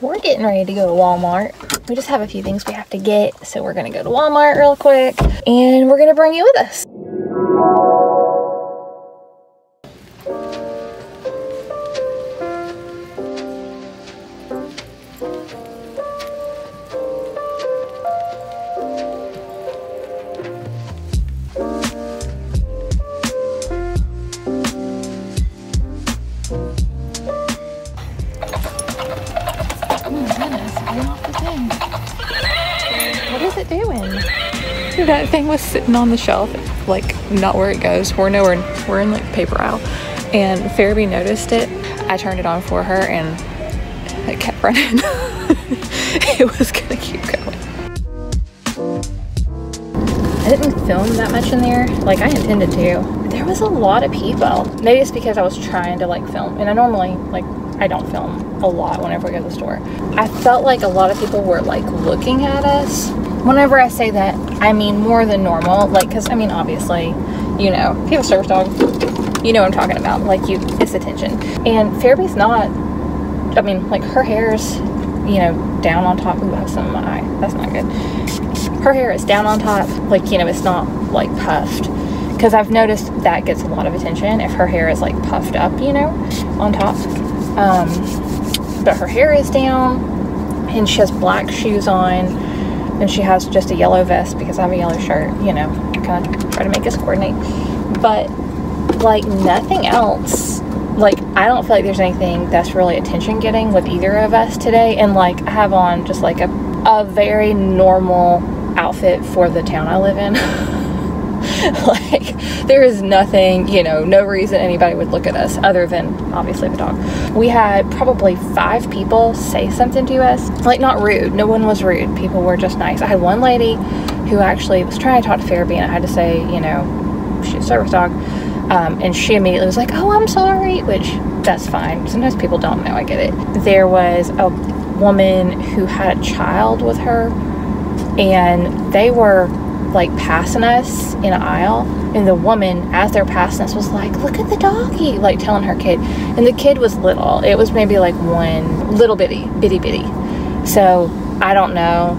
We're getting ready to go to Walmart. We just have a few things we have to get, so we're gonna go to Walmart real quick and we're gonna bring you with us. That thing was sitting on the shelf, like not where it goes. We're in like paper aisle, and Fairby noticed it. I turned it on for her and it kept running. It was gonna keep going. I didn't film that much in there like I intended to. There was a lot of people. Maybe it's because I was trying to like film, and I normally like I don't film a lot whenever I go to the store. I felt like a lot of people were like looking at us. Whenever I say that, I mean more than normal, like, cause I mean, obviously, you know, if you have a service dog, you know what I'm talking about, like you, it's attention. And Fairby's not, I mean, like her hair's, you know, down on top. Ooh, I have some in my eye, that's not good. Her hair is down on top, like, you know, it's not like puffed. Cause I've noticed that gets a lot of attention if her hair is like puffed up, you know, on top. But her hair is down and she has black shoes on. And she has just a yellow vest because I have a yellow shirt, you know, kind of try to make us coordinate. But like nothing else, like I don't feel like there's anything that's really attention getting with either of us today. And like I have on just like a very normal outfit for the town I live in. Like there is nothing, you know, no reason anybody would look at us other than obviously the dog. We had probably 5 people say something to us, like not rude. No one was rude. People were just nice. I had one lady who actually was trying to talk to Fairby and I had to say, you know, she's a service dog. And she immediately was like, oh, I'm sorry, which that's fine. Sometimes people don't know. I get it. There was a woman who had a child with her and they were like passing us in an aisle, and the woman as they're passing us was like, look at the doggy, like telling her kid. And the kid was little, it was maybe like one, little bitty. So I don't know,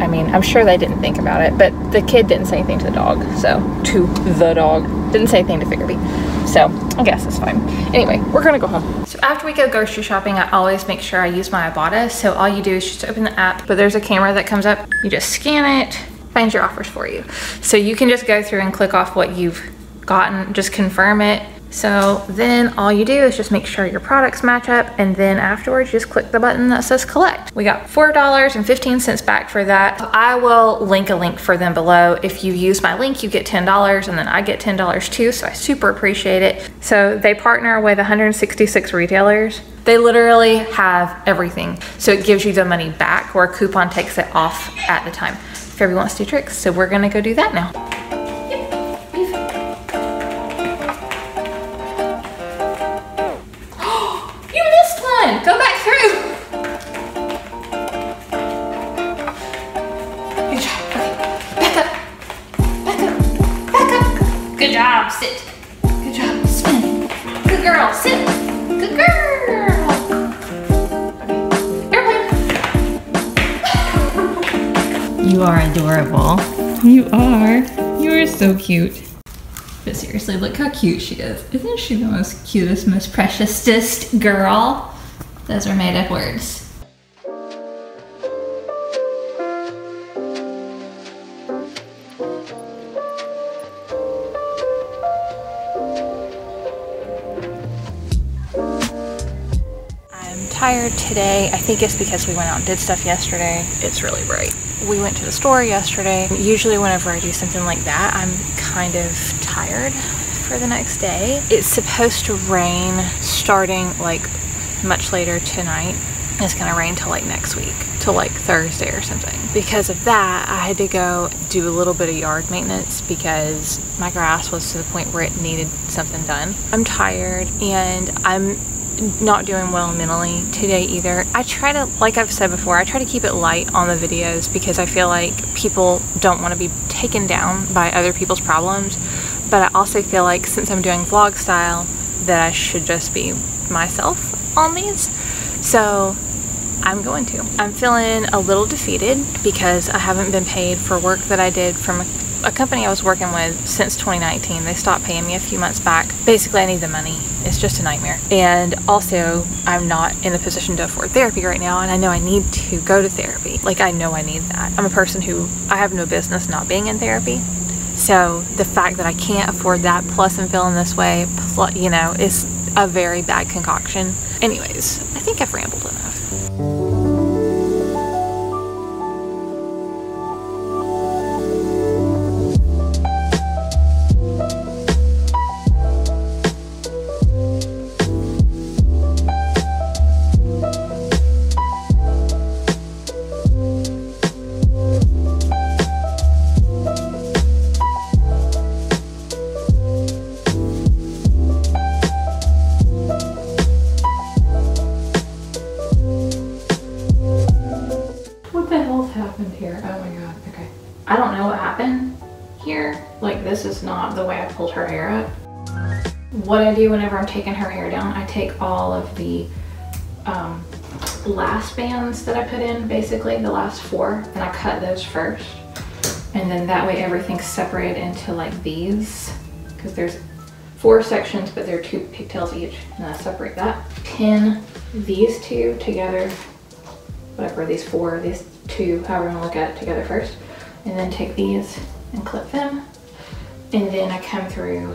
I mean I'm sure they didn't think about it, but the kid didn't say anything to the dog, so didn't say anything to Fairby, so I guess it's fine. Anyway, we're gonna go home. So after we go grocery shopping, I always make sure I use my Ibotta. So all you do is just open the app, but there's a camera that comes up, you just scan it, finds your offers for you. So you can just go through and click off what you've gotten, just confirm it. So then all you do is just make sure your products match up, and then afterwards just click the button that says collect. We got $4.15 back for that. I will link a link for them below. If you use my link, you get $10 and then I get $10 too, so I super appreciate it. So they partner with 166 retailers. They literally have everything. So it gives you the money back, or a coupon takes it off at the time. Fairby wants to do tricks, so we're gonna go do that now. You missed one! Go back through! Good job, okay. Back up, back up, back up. Good job, sit. Good job, spin. Good girl, sit. Good girl! You are adorable. You are. You are so cute. But seriously, look how cute she is. Isn't she the most cutest, most preciousest girl? Those are made up words. I'm tired today. I think it's because we went out and did stuff yesterday. It's really bright. We went to the store yesterday. Usually whenever I do something like that, I'm kind of tired for the next day. It's supposed to rain starting like much later tonight. It's gonna rain till like next week, till like Thursday or something. Because of that, I had to go do a little bit of yard maintenance because my grass was to the point where it needed something done. I'm tired and I'm not doing well mentally today either. I try to, like I've said before, I try to keep it light on the videos because I feel like people don't want to be taken down by other people's problems, but I also feel like since I'm doing vlog style that I should just be myself on these. So I'm going to. I'm feeling a little defeated because I haven't been paid for work that I did from a company I was working with since 2019. They stopped paying me a few months back. Basically, I need the money. It's just a nightmare. And also, I'm not in the position to afford therapy right now, and I know I need to go to therapy. Like, I know I need that. I'm a person who, I have no business not being in therapy. So the fact that I can't afford that, plus I'm feeling this way, plus, you know, it's a very bad concoction. Anyways, I think I've rambled enough. Her hair up. What I do whenever I'm taking her hair down, I take all of the last bands that I put in, basically the last four, and I cut those first, and then that way everything's separated into like these, because there's four sections but there are two pigtails each, and I separate that. Pin these two together, whatever, these four, these two, however you want to look at it, together first, and then take these and clip them. And then I come through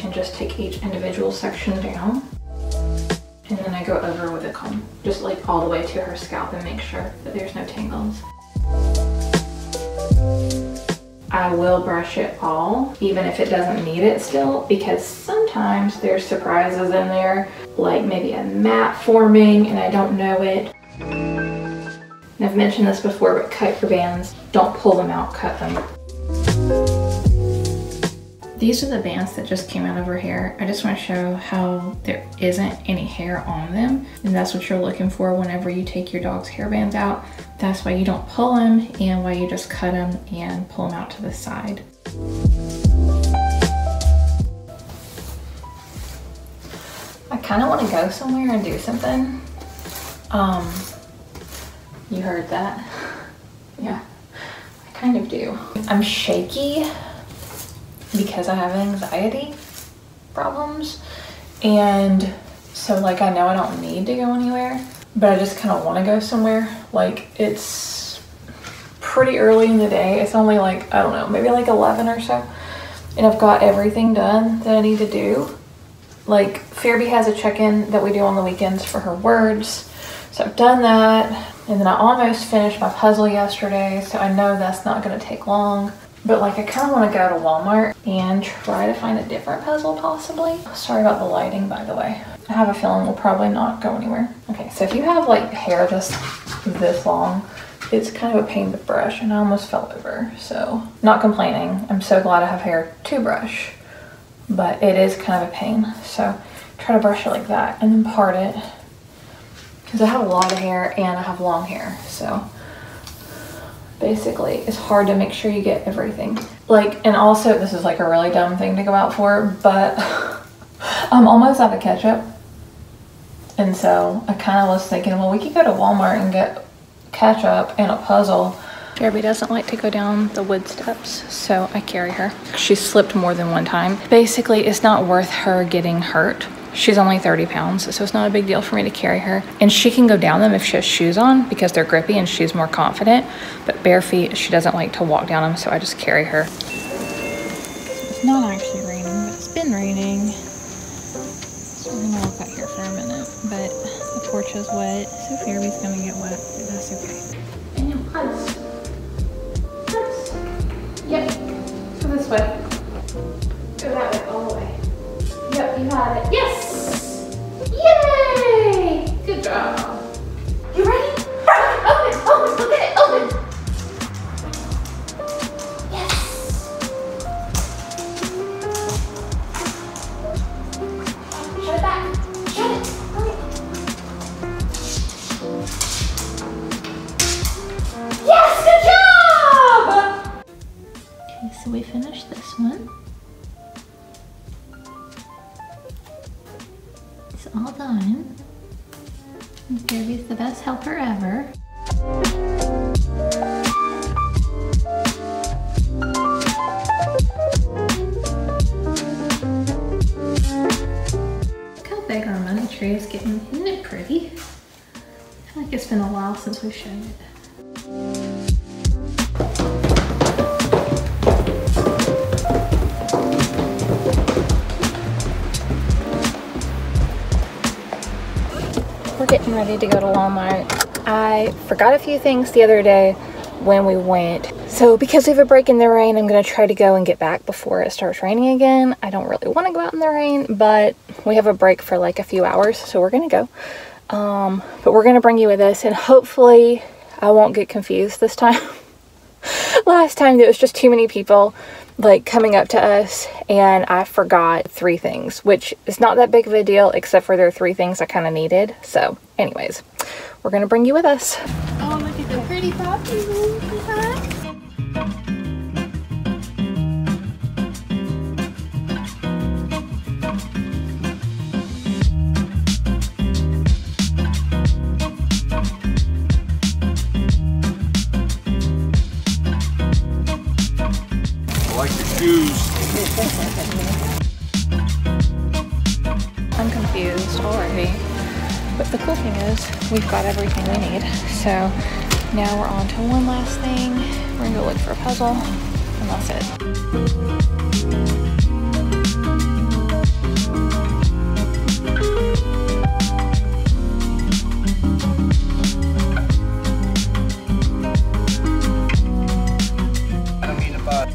and just take each individual section down. And then I go over with a comb, just like all the way to her scalp, and make sure that there's no tangles. I will brush it all, even if it doesn't need it still, because sometimes there's surprises in there, like maybe a mat forming and I don't know it. And I've mentioned this before, but cut your bands. Don't pull them out, cut them. These are the bands that just came out of her hair. I just want to show how there isn't any hair on them. And that's what you're looking for whenever you take your dog's hair bands out. That's why you don't pull them, and why you just cut them and pull them out to the side. I kind of want to go somewhere and do something. You heard that? Yeah, I kind of do. I'm shaky, because I have anxiety problems, and so like I know I don't need to go anywhere, but I just kind of want to go somewhere. Like, it's pretty early in the day. It's only like, I don't know, maybe like 11 or so, and I've got everything done that I need to do. Like, Fairby has a check-in that we do on the weekends for her words, so I've done that, and then I almost finished my puzzle yesterday, so I know that's not going to take long. But like, I kind of want to go to Walmart and try to find a different puzzle, possibly. Sorry about the lighting, by the way. I have a feeling we'll probably not go anywhere. Okay, so if you have like hair just this long, it's kind of a pain to brush, and I almost fell over, so not complaining. I'm so glad I have hair to brush, but it is kind of a pain. So try to brush it like that and then part it, because I have a lot of hair and I have long hair, so. Basically, it's hard to make sure you get everything. Like, and also, this is like a really dumb thing to go out for, but I'm almost out of ketchup. And so I kind of was thinking, well, we could go to Walmart and get ketchup and a puzzle. Fairby doesn't like to go down the wood steps, so I carry her. She slipped more than one time. Basically, it's not worth her getting hurt. She's only 30 pounds, so it's not a big deal for me to carry her. And she can go down them if she has shoes on, because they're grippy and she's more confident. But bare feet, she doesn't like to walk down them, so I just carry her. It's not actually raining, but it's been raining. So we're gonna walk out here for a minute. But the porch is wet, so Fairby's gonna get wet, but that's okay. And puts. Yep, so this way. Go that way, all the way. Yep, you got it. Yes! Yay! Good job. You ready? Open, open, look at it, open! Yes! Shut it back. Shut it. Hurry. Yes, good job! Okay, so we finished this one. All done. Gary's the best helper ever. Look how big our money tree is getting. Isn't it pretty? I feel like it's been a while since we've shown it. We're getting ready to go to Walmart. I forgot a few things the other day when we went. So because we have a break in the rain, I'm gonna try to go and get back before it starts raining again. I don't really wanna go out in the rain, but we have a break for like a few hours, so we're gonna go. But we're gonna bring you with us, and hopefully I won't get confused this time. Last time there was just too many people like coming up to us, and I forgot 3 things, which is not that big of a deal, except for there are 3 things I kind of needed. So anyways, we're gonna bring you with us. Oh, look at the pretty poppies. I'm confused already, but the cool thing is we've got everything we need. So now we're on to one last thing. We're gonna go look for a puzzle, and that's it. I don't mean to butt.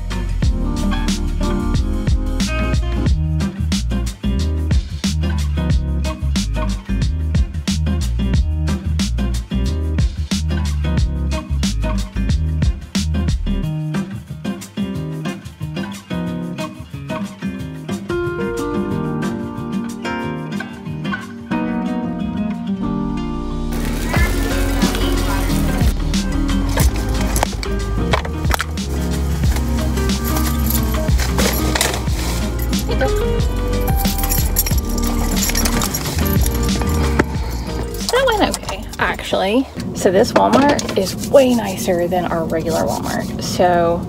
Actually, so this Walmart is way nicer than our regular Walmart, so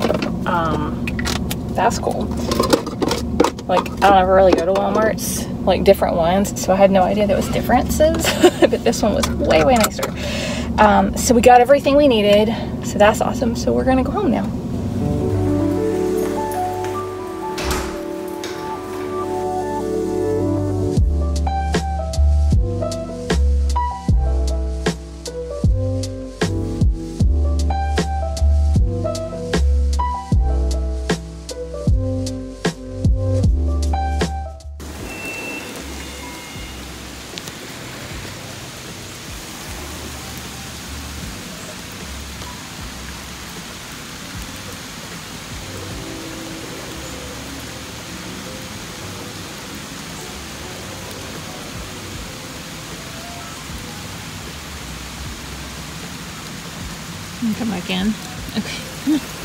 that's cool. Like, I don't ever really go to Walmart's, like different ones, so I had no idea there was differences. But this one was way nicer. So we got everything we needed, so that's awesome. So we're gonna go home now. Come back in. Okay.